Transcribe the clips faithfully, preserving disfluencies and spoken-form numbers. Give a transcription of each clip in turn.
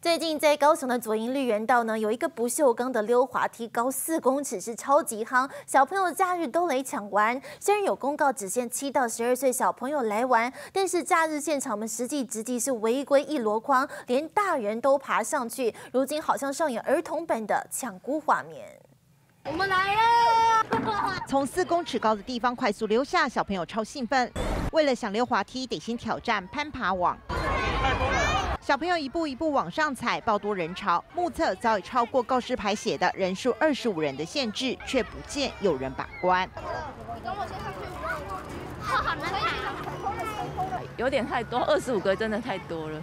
最近在高雄的左营绿园道呢，有一个不锈钢的溜滑梯，高四公尺，是超级夯，小朋友假日都来抢玩。虽然有公告只限七到十二岁小朋友来玩，但是假日现场们实际执纪是违规一箩筐，连大人都爬上去，如今好像上演儿童版的抢孤画面。 我们来了！从四公尺高的地方快速溜下，小朋友超兴奋。为了想溜滑梯，得先挑战攀爬网。小朋友一步一步往上踩，爆多人潮。目测早已超过告示牌写的人数二十五人的限制，却不见有人把关。你跟我先上去，好难爬，有点太多，二十五个真的太多了。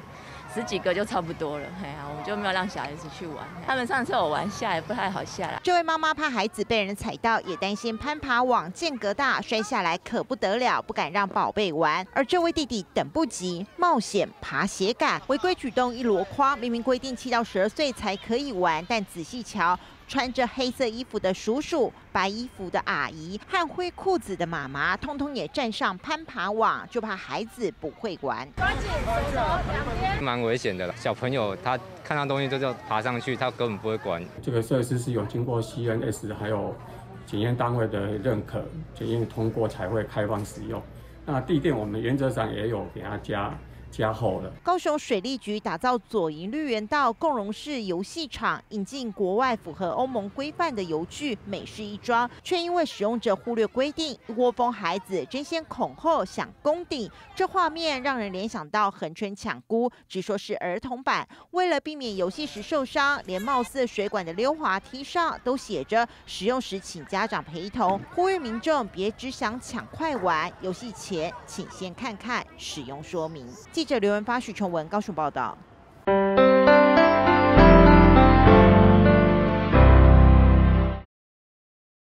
十几个就差不多了，哎呀，我就没有让小孩子去玩。他们上次有玩下也不太好下来。这位妈妈怕孩子被人踩到，也担心攀爬网间隔大，摔下来可不得了，不敢让宝贝玩。而这位弟弟等不及，冒险爬斜杆，违规举动一箩筐。明明规定七到十二岁才可以玩，但仔细瞧。 穿着黑色衣服的叔叔、白衣服的阿姨和灰裤子的妈妈，通通也站上攀爬网，就怕孩子不会玩。蛮危险的了，小朋友他看到东西就就爬上去，他根本不会管。这个设施是有经过 C N S 还有检验单位的认可，检验通过才会开放使用。那地垫我们原则上也有给他加。 加厚了。高雄水利局打造左营绿园道共融式游戏场，引进国外符合欧盟规范的游具，美式一桩，却因为使用者忽略规定，一窝蜂孩子争先恐后想攻顶，这画面让人联想到恒春抢孤，只说是儿童版。为了避免游戏时受伤，连貌似水管的溜滑梯上都写着使用时请家长陪同，呼吁民众别只想抢快玩，游戏前请先看看使用说明。 记者刘文发、许崇文高雄报道。